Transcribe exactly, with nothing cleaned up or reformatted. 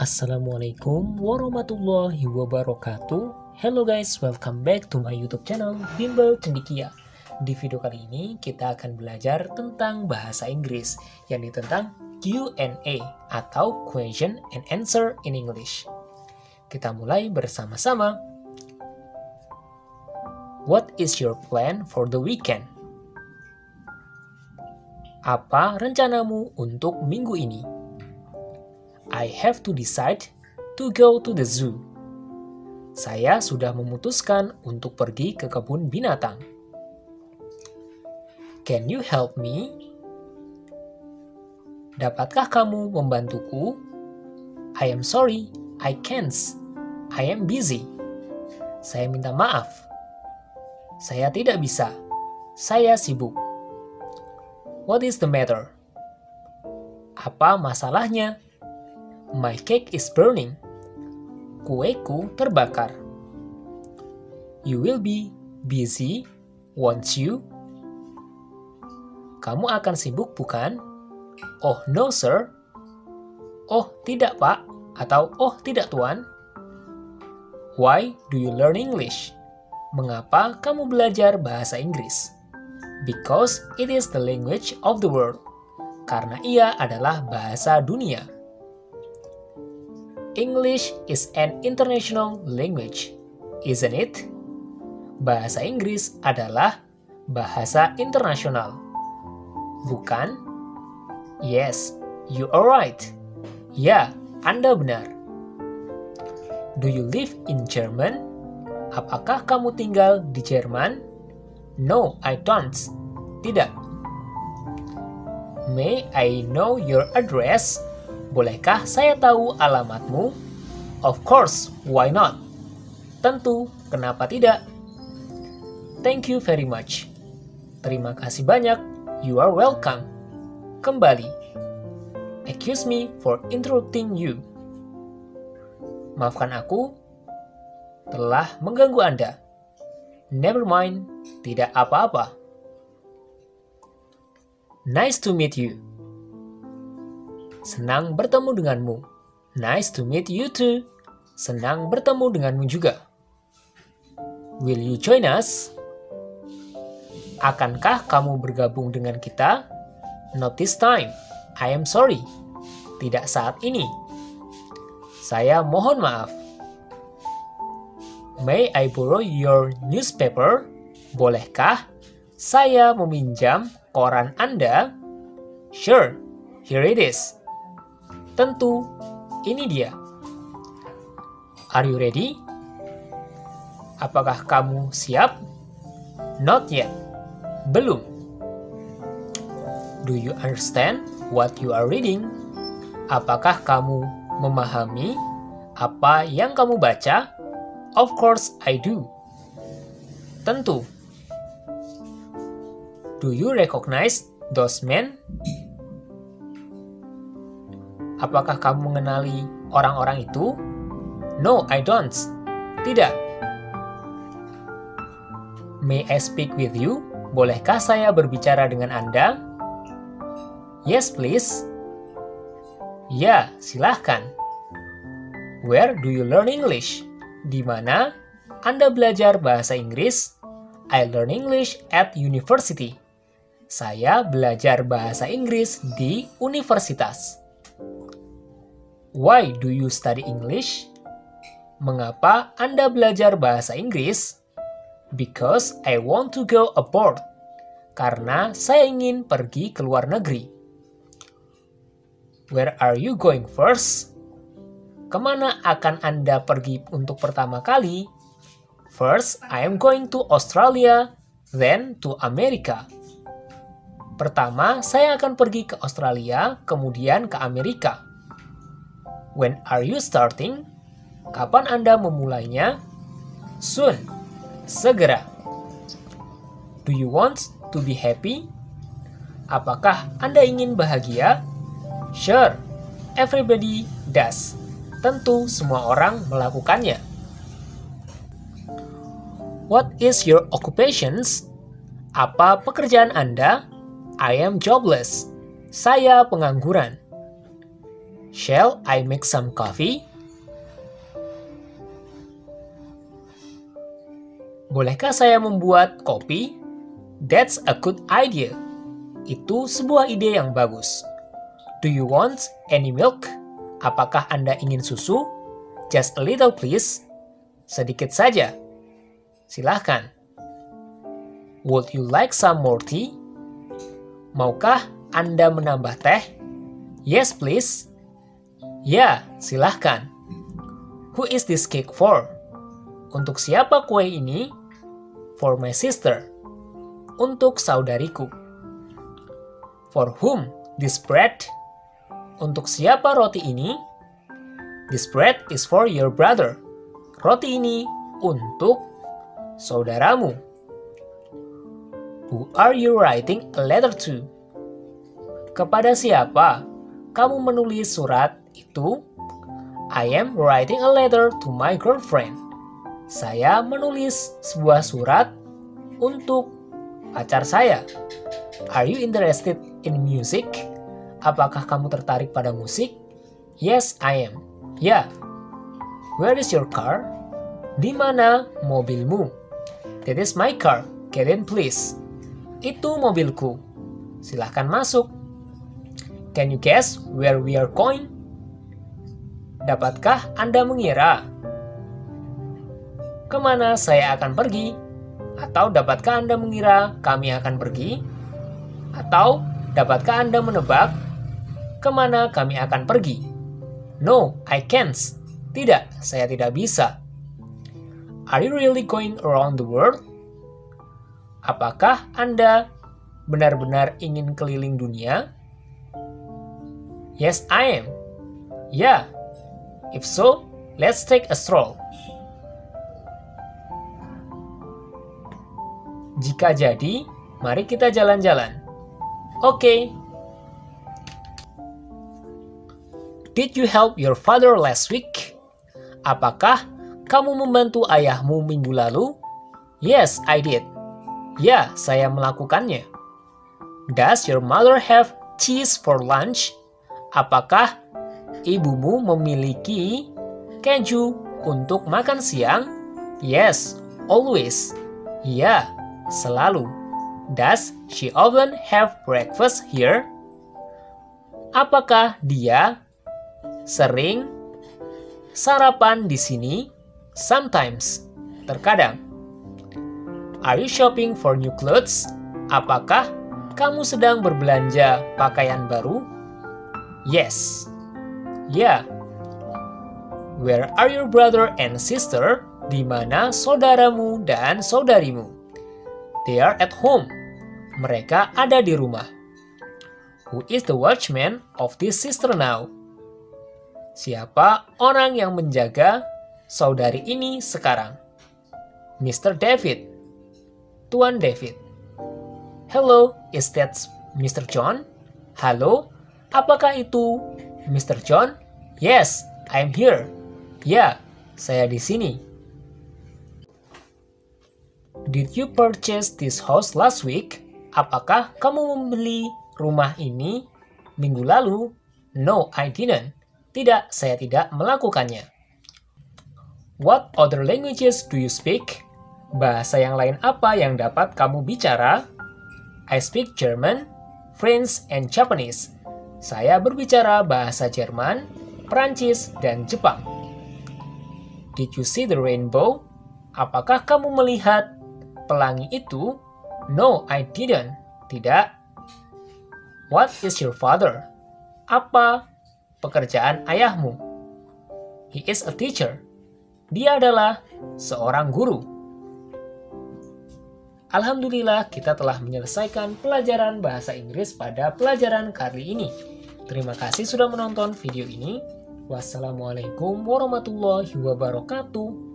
Assalamualaikum warahmatullahi wabarakatuh. Hello guys, welcome back to my YouTube channel Bimbel Cendikia. Di video kali ini kita akan belajar tentang bahasa Inggris, yakni tentang Q and A atau Question and Answer in English. Kita mulai bersama-sama. What is your plan for the weekend? Apa rencanamu untuk minggu ini? I have to decide to go to the zoo. Saya sudah memutuskan untuk pergi ke kebun binatang. Can you help me? Dapatkah kamu membantuku? I am sorry, I can't. I am busy. Saya minta maaf. Saya tidak bisa. Saya sibuk. What is the matter? Apa masalahnya? My cake is burning. Kueku terbakar. You will be busy, won't you? Kamu akan sibuk, bukan? Oh, no, sir. Oh, tidak, Pak. Atau, oh, tidak, Tuan. Why do you learn English? Mengapa kamu belajar bahasa Inggris? Because it is the language of the world. Karena ia adalah bahasa dunia. English is an international language, isn't it? Bahasa Inggris adalah bahasa internasional, bukan? Yes, you are right. Ya, Anda benar. Do you live in German? Apakah kamu tinggal di Jerman? No, I don't. Tidak. May I know your address? Bolehkah saya tahu alamatmu? Of course, why not? Tentu, kenapa tidak? Thank you very much. Terima kasih banyak. You are welcome. Kembali. Excuse me for interrupting you. Maafkan aku telah mengganggu Anda. Never mind, tidak apa-apa. Nice to meet you. Senang bertemu denganmu. Nice to meet you too. Senang bertemu denganmu juga. Will you join us? Akankah kamu bergabung dengan kita? Not this time. I am sorry. Tidak saat ini. Saya mohon maaf. May I borrow your newspaper? Bolehkah saya meminjam koran Anda? Sure. Here it is. Tentu, ini dia. Are you ready? Apakah kamu siap? Not yet. Belum. Do you understand what you are reading? Apakah kamu memahami apa yang kamu baca? Of course I do. Tentu. Do you recognize those men? Apakah kamu mengenali orang-orang itu? No, I don't. Tidak. May I speak with you? Bolehkah saya berbicara dengan Anda? Yes, please. Ya, silahkan. Where do you learn English? Di mana Anda belajar bahasa Inggris? I learn English at university. Saya belajar bahasa Inggris di universitas. Why do you study English? Mengapa Anda belajar bahasa Inggris? Because I want to go abroad. Karena saya ingin pergi ke luar negeri. Where are you going first? Kemana akan Anda pergi untuk pertama kali? First, I am going to Australia, then to America. Pertama, saya akan pergi ke Australia, kemudian ke Amerika. When are you starting? Kapan Anda memulainya? Soon. Segera. Do you want to be happy? Apakah Anda ingin bahagia? Sure. Everybody does. Tentu semua orang melakukannya. What is your occupations? Apa pekerjaan Anda? I am jobless. Saya pengangguran. Shall I make some coffee? Bolehkah saya membuat kopi? That's a good idea. Itu sebuah ide yang bagus. Do you want any milk? Apakah Anda ingin susu? Just a little please. Sedikit saja. Silahkan. Would you like some more tea? Maukah Anda menambah teh? Yes please. Ya, silahkan. Who is this cake for? Untuk siapa kue ini? For my sister. Untuk saudariku. For whom this bread? Untuk siapa roti ini? This bread is for your brother. Roti ini untuk saudaramu. Who are you writing a letter to? Kepada siapa kamu menulis surat itu? I am writing a letter to my girlfriend. Saya menulis sebuah surat untuk pacar saya. Are you interested in music? Apakah kamu tertarik pada musik? Yes, I am. Ya. Yeah. Where is your car? Di mana mobilmu? That is my car. Get in please. Itu mobilku. Silahkan masuk. Can you guess where we are going? Dapatkah Anda mengira kemana saya akan pergi? Atau dapatkah Anda mengira kami akan pergi? Atau dapatkah Anda menebak kemana kami akan pergi? No, I can't. Tidak, saya tidak bisa. Are you really going around the world? Apakah Anda benar-benar ingin keliling dunia? Yes, I am. Ya. Yeah. If so, let's take a stroll. Jika jadi, mari kita jalan-jalan. Oke. Okay. Did you help your father last week? Apakah kamu membantu ayahmu minggu lalu? Yes, I did. Ya, saya melakukannya. Does your mother have cheese for lunch? Apakah ibumu memiliki keju untuk makan siang? Yes, always. Ya. Selalu. Does she often have breakfast here? Apakah dia sering sarapan di sini? Sometimes. Terkadang. Are you shopping for new clothes? Apakah kamu sedang berbelanja pakaian baru? Yes. Ya. Yeah. Where are your brother and sister? Di mana saudaramu dan saudarimu? They are at home. Mereka ada di rumah. Who is the watchman of this sister now? Siapa orang yang menjaga saudari ini sekarang? mister David. Tuan David. Hello, is that mister John? Halo, apakah itu mister John? Yes, I'm here. Ya, saya di sini. Did you purchase this house last week? Apakah kamu membeli rumah ini minggu lalu? No, I didn't. Tidak, saya tidak melakukannya. What other languages do you speak? Bahasa yang lain apa yang dapat kamu bicara? I speak German, French, and Japanese. Saya berbicara bahasa Jerman, Perancis, dan Jepang. Did you see the rainbow? Apakah kamu melihat pelangi itu? No, I didn't. Tidak. What is your father? Apa pekerjaan ayahmu? He is a teacher. Dia adalah seorang guru. Alhamdulillah, kita telah menyelesaikan pelajaran bahasa Inggris pada pelajaran kali ini. Terima kasih sudah menonton video ini. Wassalamualaikum warahmatullahi wabarakatuh.